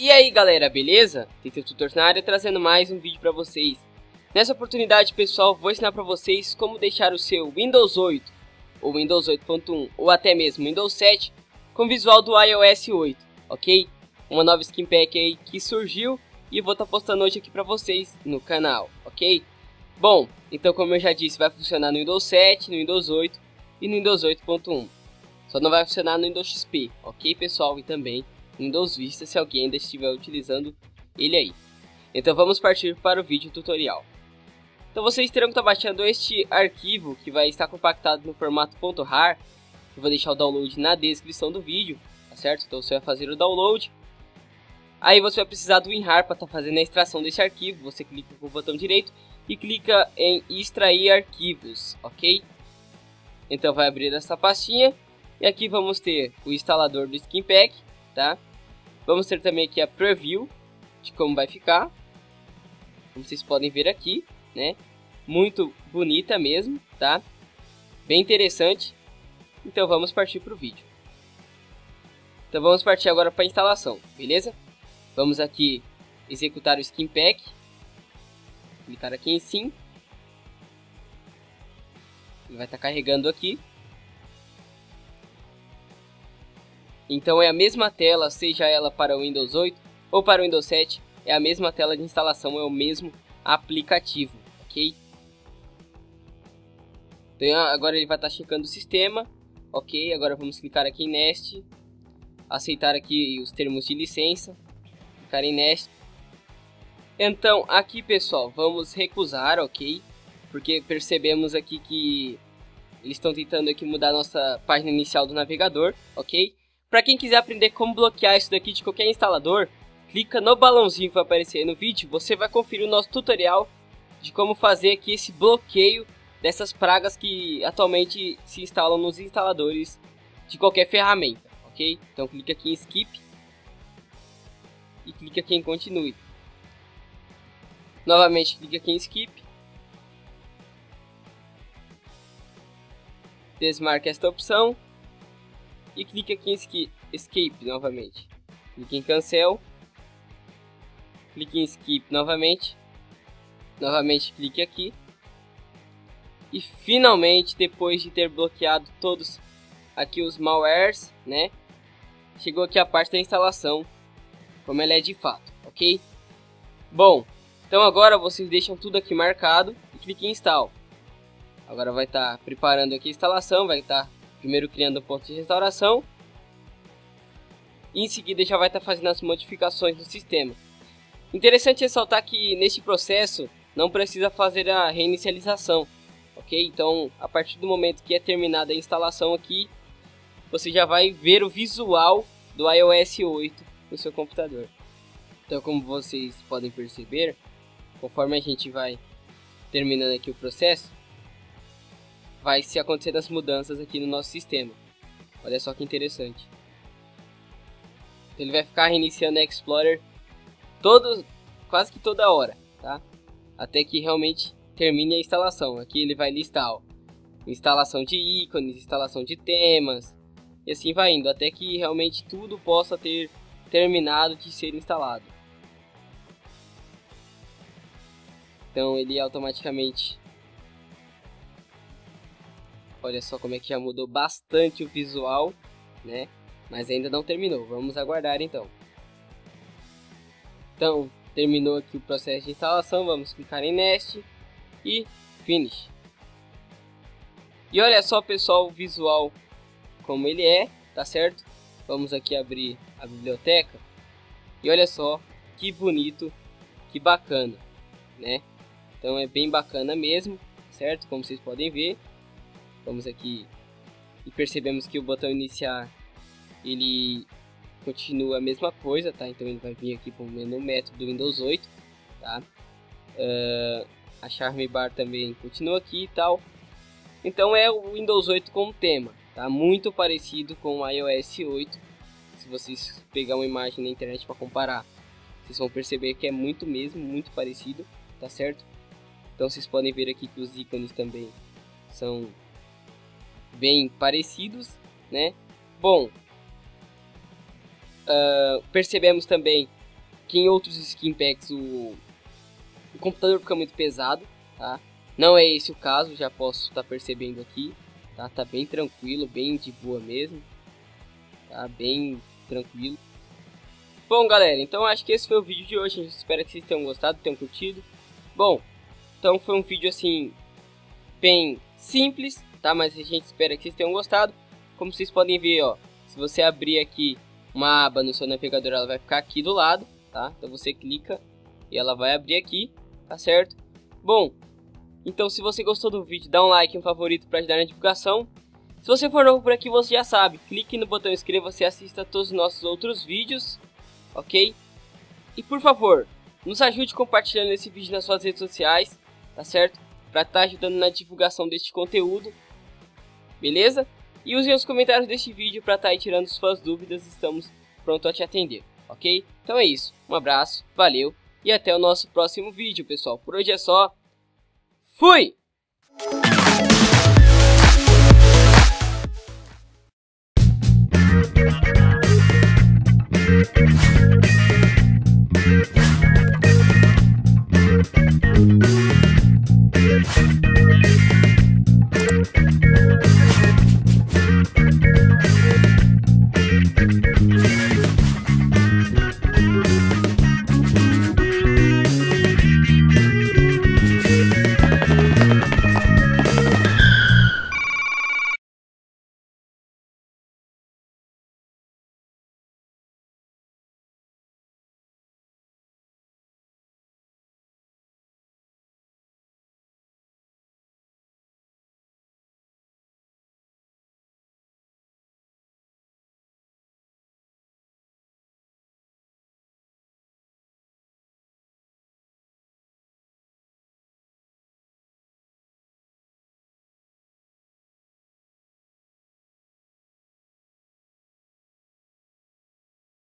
E aí galera, beleza? Tentei Tutors na área trazendo mais um vídeo para vocês. Nessa oportunidade pessoal, vou ensinar para vocês como deixar o seu Windows 8 ou Windows 8.1 ou até mesmo Windows 7 com visual do iOS 8, ok? Uma nova skin pack aí que surgiu e vou estar postando hoje aqui para vocês no canal, ok? Bom, então como eu já disse, vai funcionar no Windows 7, no Windows 8 e no Windows 8.1. Só não vai funcionar no Windows XP, ok pessoal? E também no Windows Vista, se alguém ainda estiver utilizando ele aí. Então vamos partir para o vídeo tutorial. Então vocês terão que estar baixando este arquivo que vai estar compactado no formato .rar. Eu vou deixar o download na descrição do vídeo, tá certo? Então você vai fazer o download. Aí você vai precisar do WinRAR para estar fazendo a extração desse arquivo. Você clica com o botão direito e clica em extrair arquivos, ok? Então vai abrir essa pastinha. E aqui vamos ter o instalador do skinpack, tá? Vamos ter também aqui a preview de como vai ficar. Como vocês podem ver aqui, né? Muito bonita mesmo, tá? Bem interessante. Então vamos partir para o vídeo. Então vamos partir agora para a instalação, beleza? Vamos aqui executar o skinpack. Clicar aqui em sim. Ele vai estar carregando aqui. Então é a mesma tela, seja ela para o Windows 8 ou para o Windows 7, é a mesma tela de instalação, é o mesmo aplicativo, ok? Então agora ele vai estar checando o sistema, ok? Agora vamos clicar aqui em Next, aceitar aqui os termos de licença, clicar em Next. Então aqui pessoal, vamos recusar, ok? Porque percebemos aqui que eles estão tentando aqui mudar a nossa página inicial do navegador, ok? Para quem quiser aprender como bloquear isso daqui de qualquer instalador, clica no balãozinho que vai aparecer aí no vídeo. Você vai conferir o nosso tutorial de como fazer aqui esse bloqueio dessas pragas que atualmente se instalam nos instaladores de qualquer ferramenta, ok? Então clica aqui em Skip e clica aqui em Continue. Novamente clica aqui em Skip. Desmarca esta opção. E clica aqui em Escape novamente. Clique em Cancel. Clique em Skip novamente. Novamente clique aqui. E finalmente, depois de ter bloqueado todos aqui os malwares, né? Chegou aqui a parte da instalação, como ela é de fato, ok? Bom, então agora vocês deixam tudo aqui marcado e cliquem em Install. Agora vai estar preparando aqui a instalação, vai estar primeiro criando um ponto de restauração. E em seguida já vai estar fazendo as modificações no sistema. Interessante ressaltar que neste processo não precisa fazer a reinicialização, ok? Então a partir do momento que é terminada a instalação aqui, você já vai ver o visual do iOS 8 no seu computador. Então como vocês podem perceber, conforme a gente vai terminando aqui o processo, vai se acontecer as mudanças aqui no nosso sistema. Olha só que interessante. Ele vai ficar reiniciando a Explorer quase que toda hora, tá? Até que realmente termine a instalação. Aqui ele vai listar, ó, instalação de ícones, instalação de temas, e assim vai indo, até que realmente tudo possa ter terminado de ser instalado. Então ele automaticamente... Olha só como é que já mudou bastante o visual, né? Mas ainda não terminou, vamos aguardar então. Então, terminou aqui o processo de instalação, vamos clicar em Next e Finish. E olha só pessoal, o visual como ele é, tá certo? Vamos aqui abrir a biblioteca e olha só que bonito, que bacana, né? Então é bem bacana mesmo, certo? Como vocês podem ver. Vamos aqui e percebemos que o botão iniciar, ele continua a mesma coisa, tá? Então ele vai vir aqui para o menu método do Windows 8, tá? A charme bar também continua aqui e tal. Então é o Windows 8 com o tema, tá? Muito parecido com o iOS 8. Se vocês pegar uma imagem na internet para comparar, vocês vão perceber que é muito mesmo, muito parecido, tá certo? Então vocês podem ver aqui que os ícones também são... bem parecidos, né? Bom, percebemos também que em outros skinpacks o computador fica muito pesado, tá? Não é esse o caso, já posso estar percebendo aqui, tá? Tá bem tranquilo, bem de boa mesmo, tá? Bem tranquilo. Bom, galera, então acho que esse foi o vídeo de hoje, eu espero que vocês tenham gostado, tenham curtido. Bom, então foi um vídeo assim, bem simples, tá? Mas a gente espera que vocês tenham gostado. Como vocês podem ver, ó, se você abrir aqui uma aba no seu navegador, ela vai ficar aqui do lado, tá? Então você clica e ela vai abrir aqui, tá certo? Bom, então se você gostou do vídeo, dá um like, um favorito para ajudar na divulgação. Se você for novo por aqui, você já sabe, clique no botão inscreva-se e assista a todos os nossos outros vídeos, ok? E por favor, nos ajude compartilhando esse vídeo nas suas redes sociais, tá certo? Para estar ajudando na divulgação deste conteúdo, beleza? E usem os comentários deste vídeo para estar aí tirando suas dúvidas, estamos prontos a te atender, ok? Então é isso, um abraço, valeu e até o nosso próximo vídeo, pessoal. Por hoje é só, fui!